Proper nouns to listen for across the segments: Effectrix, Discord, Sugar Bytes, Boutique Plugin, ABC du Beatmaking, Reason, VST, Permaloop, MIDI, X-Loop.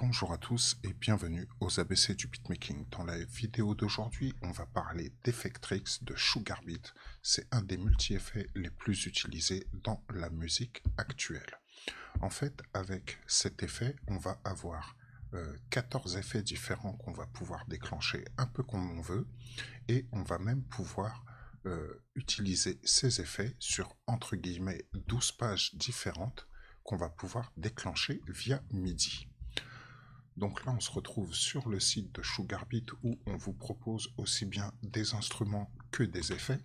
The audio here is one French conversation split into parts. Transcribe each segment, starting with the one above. Bonjour à tous et bienvenue aux ABC du beatmaking. Dans la vidéo d'aujourd'hui, on va parler d'Effectrix de Sugar Bytes. C'est un des multi-effets les plus utilisés dans la musique actuelle. En fait, avec cet effet, on va avoir 14 effets différents qu'on va pouvoir déclencher un peu comme on veut. Et on va même pouvoir utiliser ces effets sur, entre guillemets, 12 pages différentes qu'on va pouvoir déclencher via MIDI. Donc là, on se retrouve sur le site de Sugar Bytes où on vous propose aussi bien des instruments que des effets.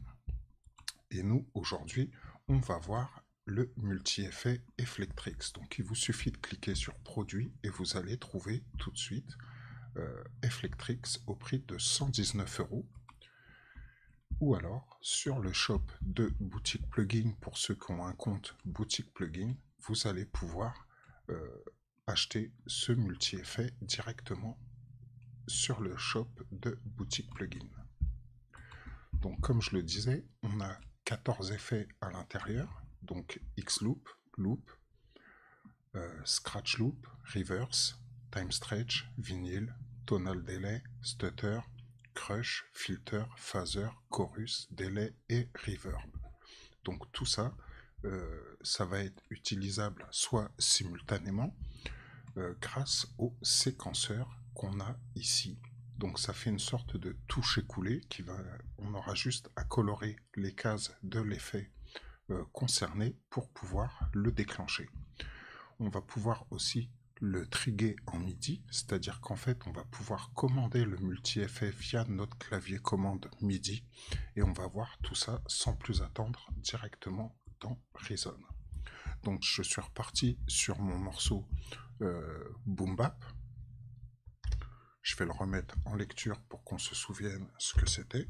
Et nous, aujourd'hui, on va voir le multi-effet Effectrix. Donc il vous suffit de cliquer sur Produits et vous allez trouver tout de suite Effectrix au prix de 119 €. Ou alors, sur le shop de Boutique Plugin, pour ceux qui ont un compte Boutique Plugin, vous allez pouvoir acheter ce multi-effet directement sur le shop de Boutique Plugin. Donc comme je le disais, on a 14 effets à l'intérieur, donc X-Loop, Loop, Scratch Loop, Reverse, Time Stretch, Vinyl, Tonal Delay, Stutter, Crush, Filter, Phaser, Chorus, Delay et Reverb. Donc tout ça, ça va être utilisable soit simultanément, grâce au séquenceur qu'on a ici. Donc ça fait une sorte de touche écoulée qui va, on aura juste à colorer les cases de l'effet concerné pour pouvoir le déclencher. On va pouvoir aussi le trigger en MIDI, c'est-à-dire qu'en fait on va pouvoir commander le multi-effet via notre clavier commande MIDI et on va voir tout ça sans plus attendre directement dans Reason. Donc je suis reparti sur mon morceau Boom Bap. Je vais le remettre en lecture pour qu'on se souvienne ce que c'était.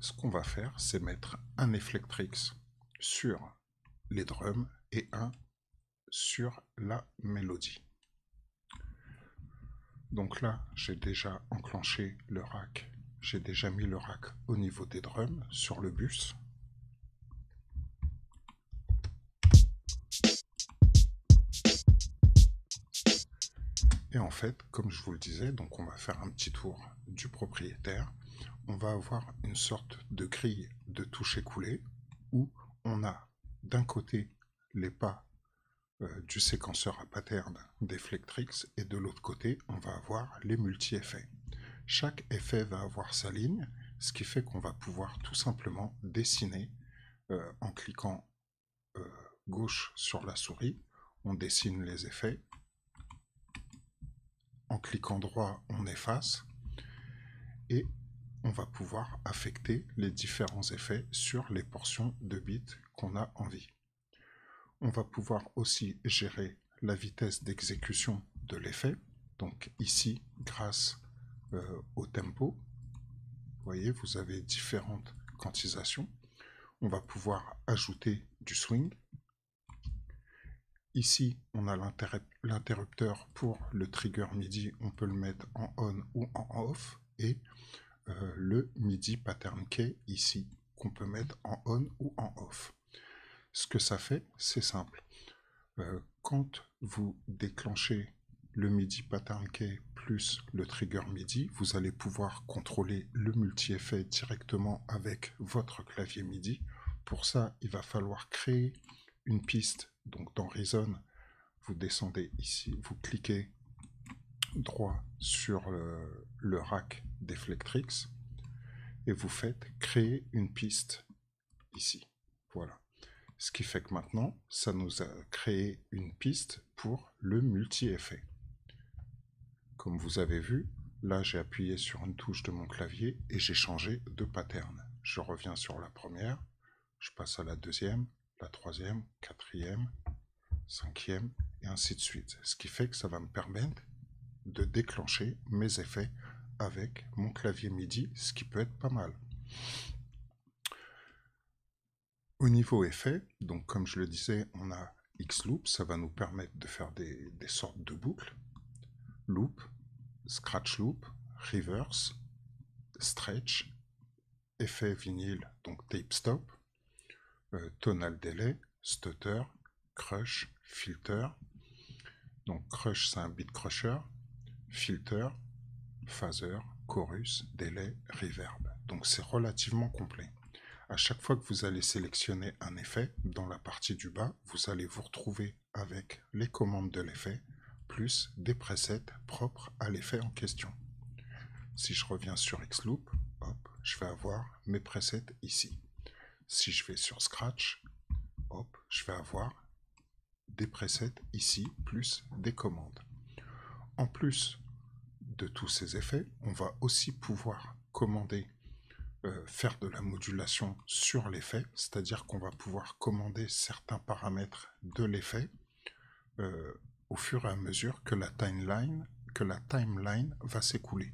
Ce qu'on va faire, c'est mettre un Effectrix sur les drums et un sur la mélodie. Donc là, j'ai déjà enclenché le rack, j'ai déjà mis le rack au niveau des drums sur le bus. Et en fait, comme je vous le disais, donc on va faire un petit tour du propriétaire. On va avoir une sorte de grille de touches écoulées où on a d'un côté les pas du séquenceur à pattern d'Effectrix et de l'autre côté on va avoir les multi-effets. Chaque effet va avoir sa ligne, ce qui fait qu'on va pouvoir tout simplement dessiner en cliquant gauche sur la souris, on dessine les effets, en cliquant droit on efface et on va pouvoir affecter les différents effets sur les portions de bits qu'on a envie. On va pouvoir aussi gérer la vitesse d'exécution de l'effet. Donc ici, grâce au tempo, vous voyez, vous avez différentes quantisations. On va pouvoir ajouter du swing. Ici, on a l'interrupteur pour le trigger MIDI. On peut le mettre en on ou en off. Et le MIDI pattern key ici, qu'on peut mettre en on ou en off. Ce que ça fait, c'est simple. Quand vous déclenchez le MIDI pattern key plus le trigger MIDI, vous allez pouvoir contrôler le multi-effet directement avec votre clavier MIDI. Pour ça, il va falloir créer une piste. Donc dans Reason, vous descendez ici, vous cliquez droit sur le rack d'Effectrix et vous faites créer une piste ici. Voilà. Ce qui fait que maintenant, ça nous a créé une piste pour le multi-effet. Comme vous avez vu, là j'ai appuyé sur une touche de mon clavier et j'ai changé de pattern. Je reviens sur la première, je passe à la deuxième, la troisième, quatrième, cinquième et ainsi de suite. Ce qui fait que ça va me permettre de déclencher mes effets avec mon clavier MIDI, ce qui peut être pas mal. Au niveau effet, donc comme je le disais, on a X-Loop, ça va nous permettre de faire des sortes de boucles. Loop, Scratch Loop, Reverse, Stretch, effet vinyle, donc Tape Stop, Tonal Delay, Stutter, Crush, Filter. Donc Crush, c'est un beat crusher, Filter, Phaser, Chorus, Delay, Reverb. Donc c'est relativement complet. À chaque fois que vous allez sélectionner un effet, dans la partie du bas, vous allez vous retrouver avec les commandes de l'effet, plus des presets propres à l'effet en question. Si je reviens sur X-Loop, hop, je vais avoir mes presets ici. Si je vais sur Scratch, hop, je vais avoir des presets ici, plus des commandes. En plus de tous ces effets, on va aussi pouvoir commander, faire de la modulation sur l'effet, c'est-à-dire qu'on va pouvoir commander certains paramètres de l'effet au fur et à mesure que la timeline va s'écouler.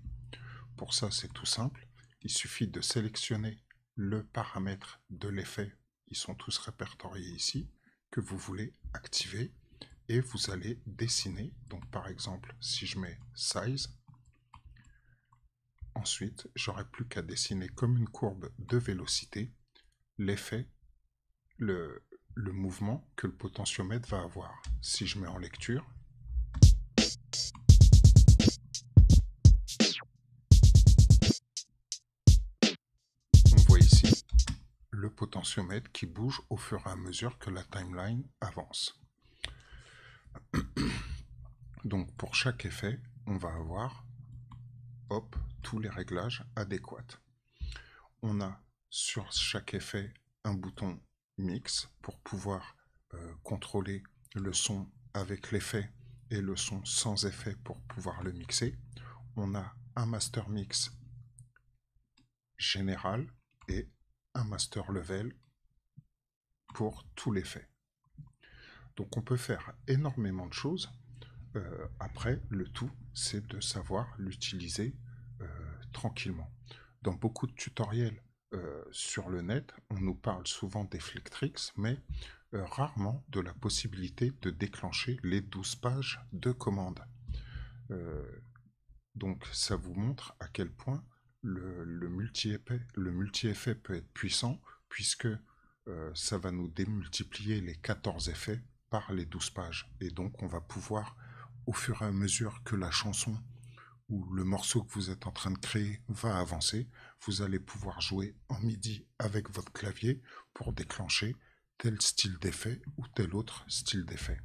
Pour ça, c'est tout simple. Il suffit de sélectionner le paramètre de l'effet. Ils sont tous répertoriés ici, que vous voulez activer, et vous allez dessiner. Donc par exemple, si je mets Size, ensuite j'aurai plus qu'à dessiner comme une courbe de vélocité l'effet, le mouvement que le potentiomètre va avoir. Si je mets en lecture, on voit ici le potentiomètre qui bouge au fur et à mesure que la timeline avance. Donc pour chaque effet, on va avoir hop, tous les réglages adéquats. On a sur chaque effet un bouton mix pour pouvoir contrôler le son avec l'effet et le son sans effet pour pouvoir le mixer. On a un master mix général et un master level pour tout l'effet. Donc on peut faire énormément de choses. Après, le tout, c'est de savoir l'utiliser tranquillement. Dans beaucoup de tutoriels sur le net, on nous parle souvent d'Effectrix, mais rarement de la possibilité de déclencher les 12 pages de commandes. Donc ça vous montre à quel point le multi-effet peut être puissant, puisque ça va nous démultiplier les 14 effets par les 12 pages. Et donc on va pouvoir, au fur et à mesure que la chanson ou le morceau que vous êtes en train de créer va avancer, vous allez pouvoir jouer en MIDI avec votre clavier pour déclencher tel style d'effet ou tel autre style d'effet.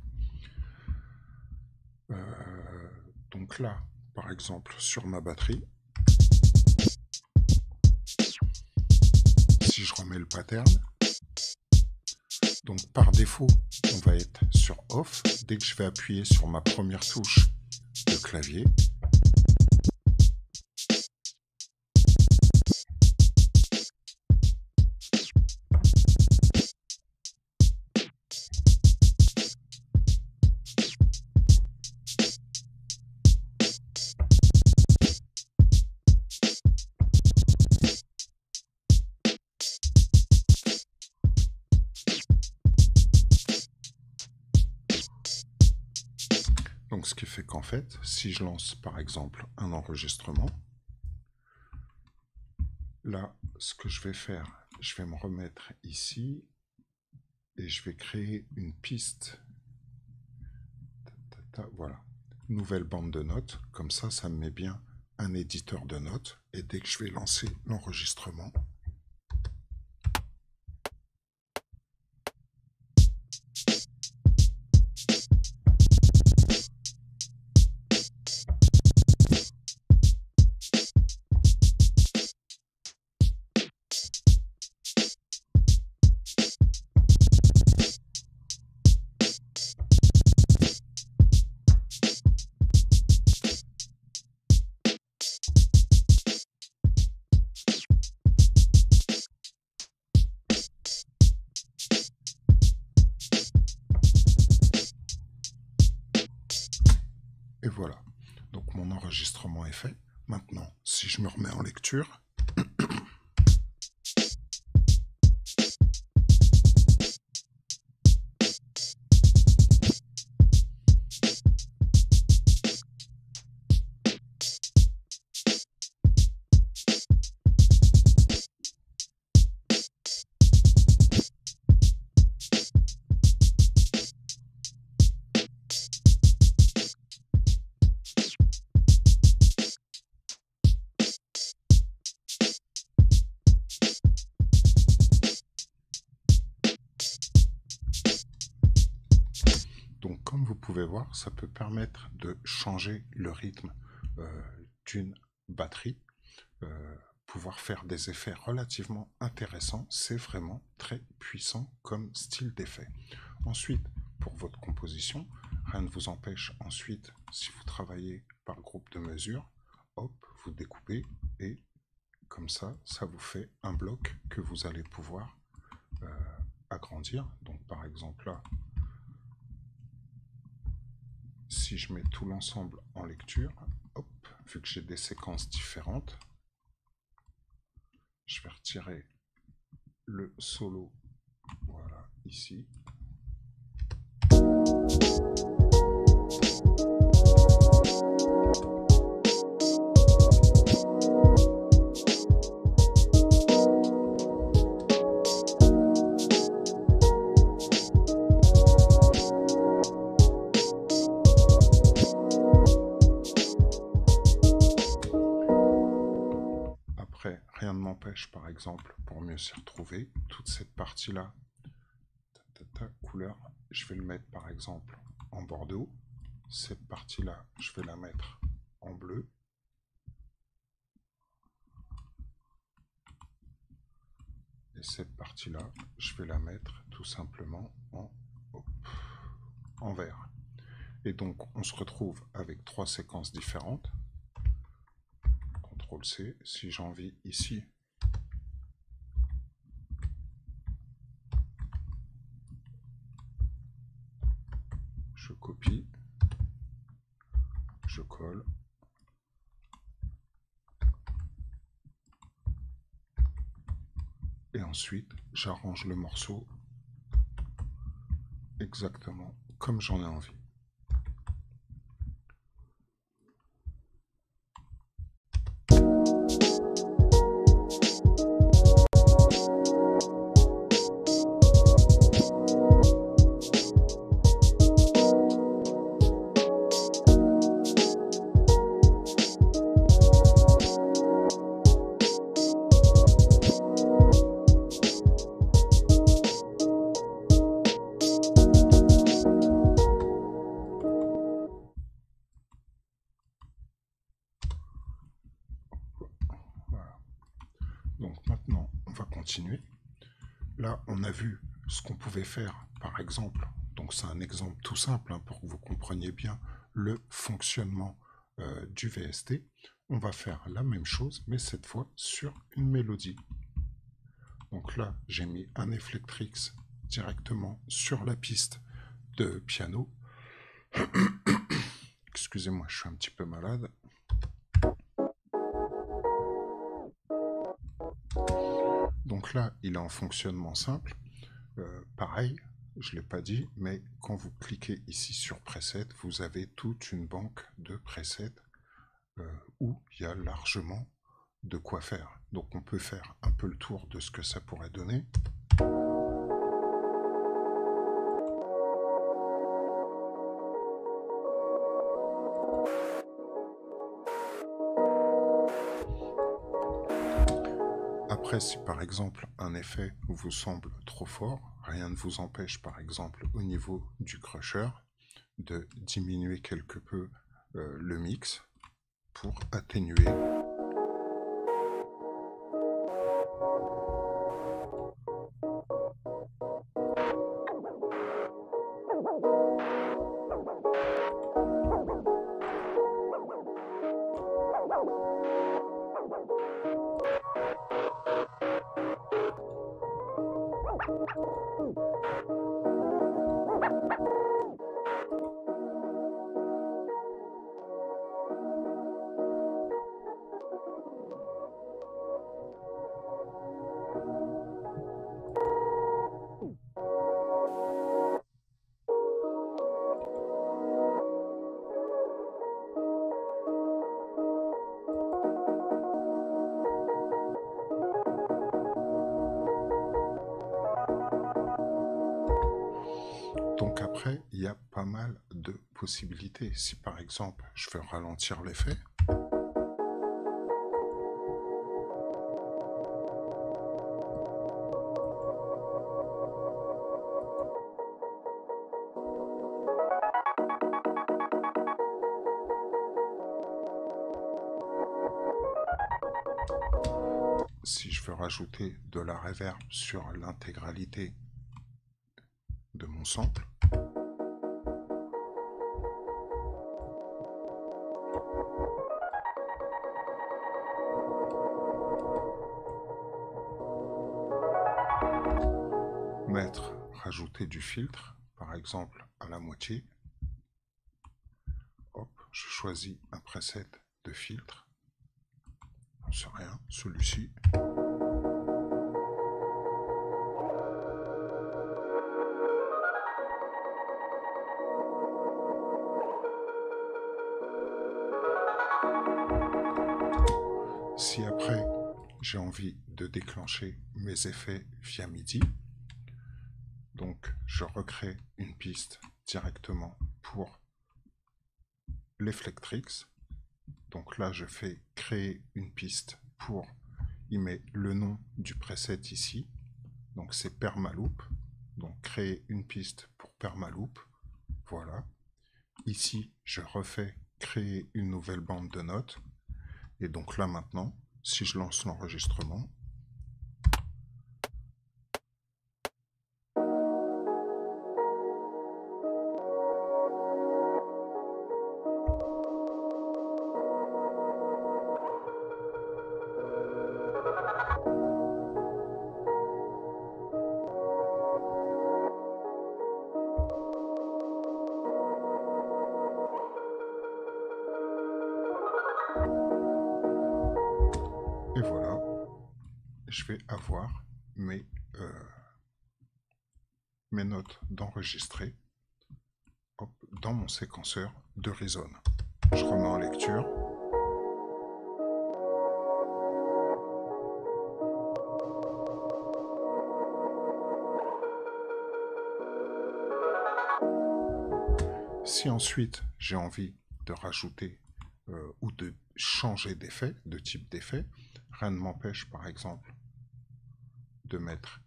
Donc là, par exemple, sur ma batterie, si je remets le pattern, donc par défaut, on va être sur off. Dès que je vais appuyer sur ma première touche de clavier, donc ce qui fait qu'en fait, si je lance par exemple un enregistrement, là, ce que je vais faire, je vais me remettre ici et je vais créer une piste. Voilà, nouvelle bande de notes. Comme ça, ça me met bien un éditeur de notes. Et dès que je vais lancer l'enregistrement, voilà, donc mon enregistrement est fait. Maintenant, si je me remets en lecture, ça peut permettre de changer le rythme d'une batterie, pouvoir faire des effets relativement intéressants. C'est vraiment très puissant comme style d'effet. Ensuite, pour votre composition, rien ne vous empêche ensuite, si vous travaillez par groupe de mesure, hop, vous découpez et comme ça, ça vous fait un bloc que vous allez pouvoir agrandir. Donc par exemple là, si je mets tout l'ensemble en lecture, hop, vu que j'ai des séquences différentes, je vais retirer le solo, voilà, ici. Par exemple, pour mieux s'y retrouver, toute cette partie là, couleur, je vais le mettre par exemple en bordeaux, cette partie là je vais la mettre en bleu, et cette partie là je vais la mettre tout simplement en vert. Et donc on se retrouve avec trois séquences différentes. CTRL C si j'ai envie ici . Je copie, je colle, et ensuite j'arrange le morceau exactement comme j'en ai envie. Là, on a vu ce qu'on pouvait faire, par exemple, donc c'est un exemple tout simple hein, pour que vous compreniez bien le fonctionnement du VST. On va faire la même chose, mais cette fois sur une mélodie. Donc là, j'ai mis un Effectrix directement sur la piste de piano. Excusez-moi, je suis un petit peu malade. Donc là, il est en fonctionnement simple. Pareil, je ne l'ai pas dit, mais quand vous cliquez ici sur preset, vous avez toute une banque de presets où il y a largement de quoi faire. Donc on peut faire un peu le tour de ce que ça pourrait donner. Après, si par exemple un effet vous semble trop fort, rien ne vous empêche par exemple au niveau du crusher de diminuer quelque peu le mix pour atténuer. Après, il y a pas mal de possibilités. Si par exemple, je veux ralentir l'effet, si je veux rajouter de la reverb sur l'intégralité de mon sample, rajouter du filtre, par exemple à la moitié, hop, je choisis un preset de filtre, on sait rien, celui-ci. Si après j'ai envie de déclencher mes effets via MIDI, donc je recrée une piste directement pour l'Effectrix. Donc là je fais créer une piste pour, il met le nom du preset ici, donc c'est Permaloop, donc créer une piste pour Permaloop, voilà. Ici je refais créer une nouvelle bande de notes, et donc là maintenant, si je lance l'enregistrement, et voilà, je vais avoir mes notes d'enregistrer dans mon séquenceur de Reason. Je remets en lecture. Si ensuite j'ai envie de rajouter ou de changer d'effet, de type d'effet, rien ne m'empêche par exemple de mettre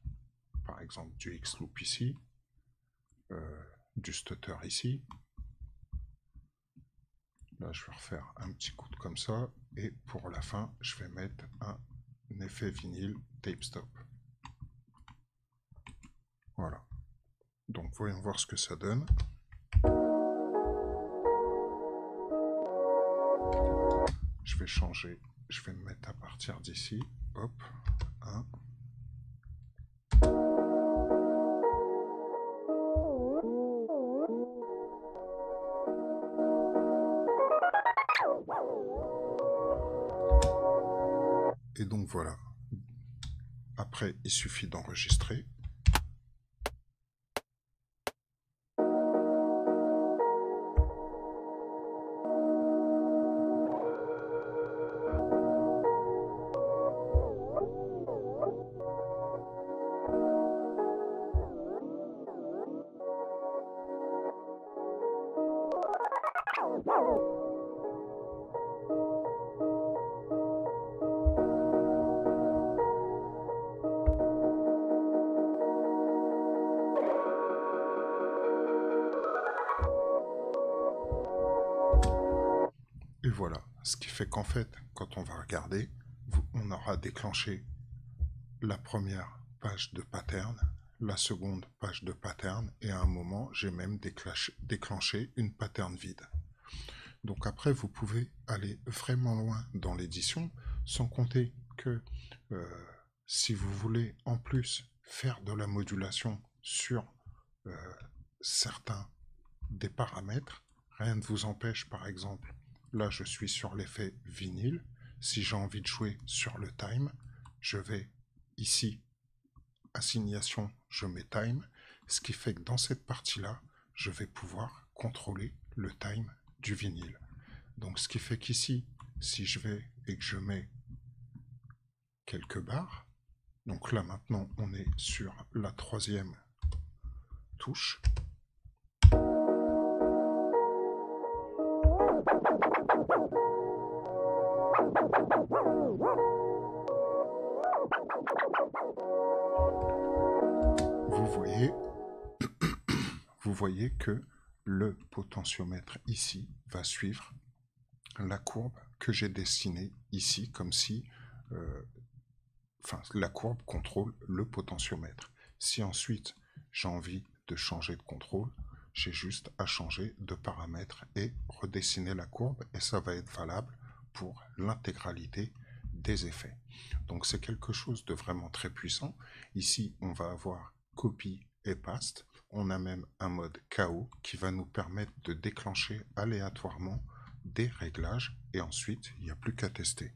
par exemple du X-Loop ici, du stutter ici, là je vais refaire un petit coup de comme ça, et pour la fin je vais mettre un effet vinyle tape stop. Voilà, donc voyons voir ce que ça donne. Je vais changer, je vais me mettre à partir d'ici, hop, 1. Et donc voilà, après il suffit d'enregistrer. Et voilà, ce qui fait qu'en fait, quand on va regarder, on aura déclenché la première page de pattern, la seconde page de pattern, et à un moment, j'ai même déclenché une pattern vide. Donc après, vous pouvez aller vraiment loin dans l'édition, sans compter que si vous voulez en plus faire de la modulation sur certains des paramètres, rien ne vous empêche, par exemple, là je suis sur l'effet vinyle, si j'ai envie de jouer sur le time, je vais ici, assignation, je mets time, ce qui fait que dans cette partie-là, je vais pouvoir contrôler le time du vinyle. Donc ce qui fait qu'ici, si je vais et que je mets quelques barres, donc là maintenant on est sur la 3e touche, Vous voyez que le potentiomètre ici va suivre la courbe que j'ai dessinée ici, comme si la courbe contrôle le potentiomètre. Si ensuite j'ai envie de changer de contrôle, j'ai juste à changer de paramètre et redessiner la courbe, et ça va être valable pour l'intégralité des effets. Donc c'est quelque chose de vraiment très puissant. Ici on va avoir copie et paste. On a même un mode KO qui va nous permettre de déclencher aléatoirement des réglages, et ensuite il n'y a plus qu'à tester.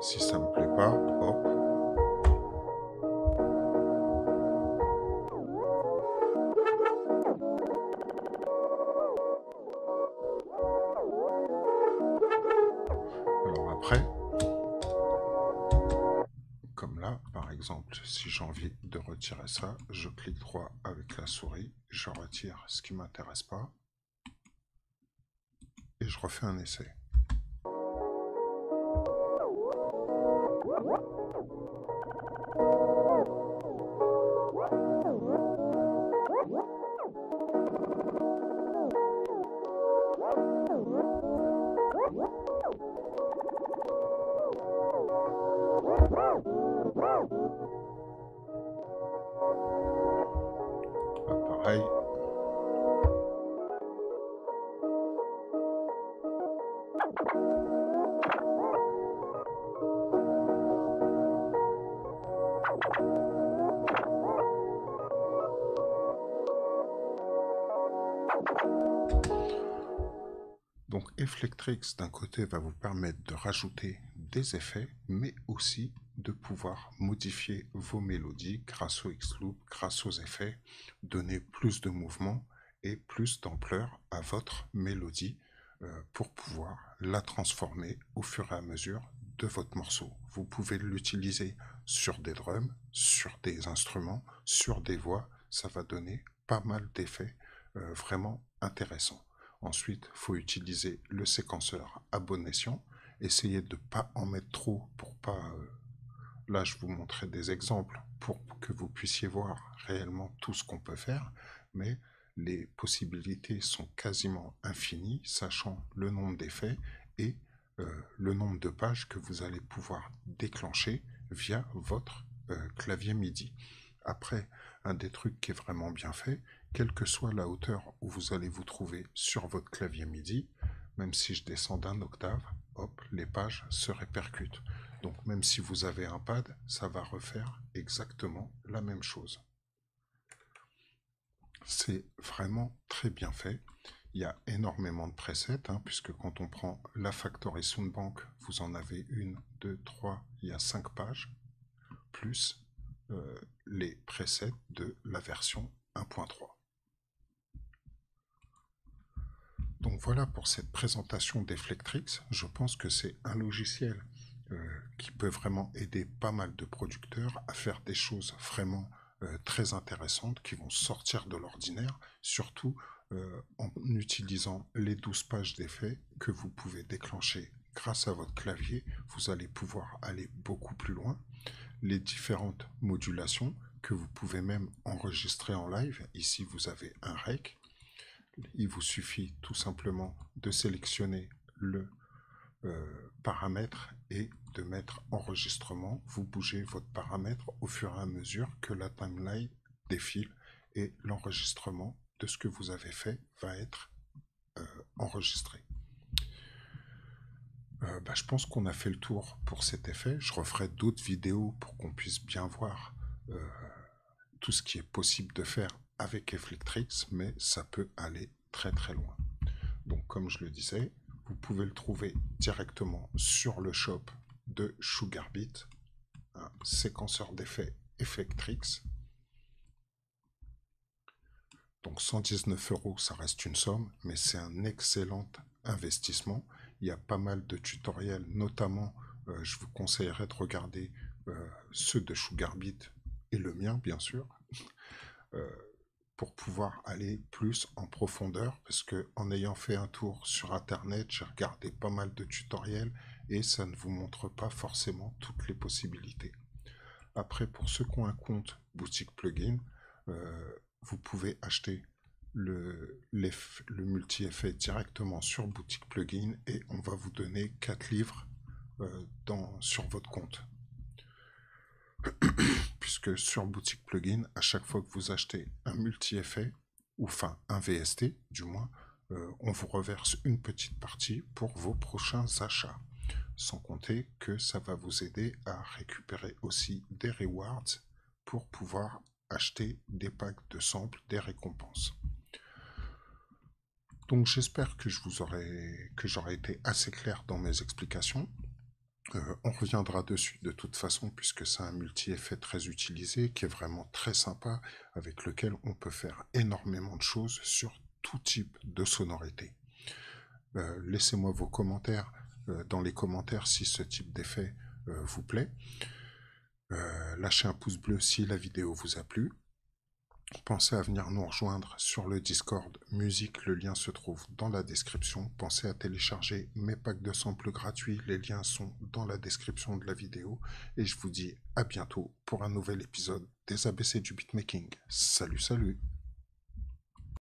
Si ça me plaît pas, hop. Alors après, comme là, par exemple, si j'ai envie de retirer ça, je clique droit avec la souris, je retire ce qui m'intéresse pas, et je refais un essai. Pareil. Donc Effectrix d'un côté va vous permettre de rajouter des effets, mais aussi de pouvoir modifier vos mélodies grâce au X-Loop, grâce aux effets, donner plus de mouvement et plus d'ampleur à votre mélodie pour pouvoir la transformer au fur et à mesure de votre morceau. Vous pouvez l'utiliser sur des drums, sur des instruments, sur des voix, ça va donner pas mal d'effets vraiment intéressants. Ensuite, il faut utiliser le séquenceur à bon escient, essayez de ne pas en mettre trop pour pas... Là, je vous montrais des exemples pour que vous puissiez voir réellement tout ce qu'on peut faire, mais les possibilités sont quasiment infinies, sachant le nombre d'effets et le nombre de pages que vous allez pouvoir déclencher via votre clavier MIDI. Après, un des trucs qui est vraiment bien fait, quelle que soit la hauteur où vous allez vous trouver sur votre clavier MIDI, même si je descends d'un octave, hop, les pages se répercutent. Donc même si vous avez un pad, ça va refaire exactement la même chose. C'est vraiment très bien fait. Il y a énormément de presets, puisque quand on prend la Factory Soundbank, vous en avez une, deux, trois, il y a 5 pages, plus les presets de la version 1.3. Donc voilà pour cette présentation d'Effectrix. Je pense que c'est un logiciel qui peut vraiment aider pas mal de producteurs à faire des choses vraiment très intéressantes qui vont sortir de l'ordinaire, surtout en utilisant les 12 pages d'effets que vous pouvez déclencher grâce à votre clavier. Vous allez pouvoir aller beaucoup plus loin. Les différentes modulations que vous pouvez même enregistrer en live. Ici, vous avez un rec. Il vous suffit tout simplement de sélectionner le paramètres et de mettre enregistrement. Vous bougez votre paramètre au fur et à mesure que la timeline défile et l'enregistrement de ce que vous avez fait va être enregistré. Je pense qu'on a fait le tour pour cet effet. Je referai d'autres vidéos pour qu'on puisse bien voir tout ce qui est possible de faire avec Effectrix, mais ça peut aller très très loin. Donc comme je le disais, vous pouvez le trouver directement sur le shop de Sugar Bytes, un séquenceur d'effets Effectrix. Donc 119 €, ça reste une somme, mais c'est un excellent investissement. Il y a pas mal de tutoriels, notamment je vous conseillerais de regarder ceux de Sugar Bytes et le mien bien sûr, pour pouvoir aller plus en profondeur, parce que en ayant fait un tour sur internet, j'ai regardé pas mal de tutoriels et ça ne vous montre pas forcément toutes les possibilités. Après, pour ceux qui ont un compte Boutique Plugin, vous pouvez acheter le multi-effet directement sur Boutique Plugin et on va vous donner 4 livres sur votre compte. Puisque sur Boutique Plugin, à chaque fois que vous achetez un multi-effet, ou enfin un VST du moins, on vous reverse une petite partie pour vos prochains achats. Sans compter que ça va vous aider à récupérer aussi des rewards pour pouvoir acheter des packs de samples, des récompenses. Donc j'espère que j'aurai été assez clair dans mes explications. On reviendra dessus de toute façon puisque c'est un multi-effet très utilisé qui est vraiment très sympa, avec lequel on peut faire énormément de choses sur tout type de sonorité. Laissez-moi vos commentaires dans les commentaires si ce type d'effet vous plaît. Lâchez un pouce bleu si la vidéo vous a plu. Pensez à venir nous rejoindre sur le Discord Musique, le lien se trouve dans la description. Pensez à télécharger mes packs de samples gratuits, les liens sont dans la description de la vidéo. Et je vous dis à bientôt pour un nouvel épisode des ABC du beatmaking. Salut, salut!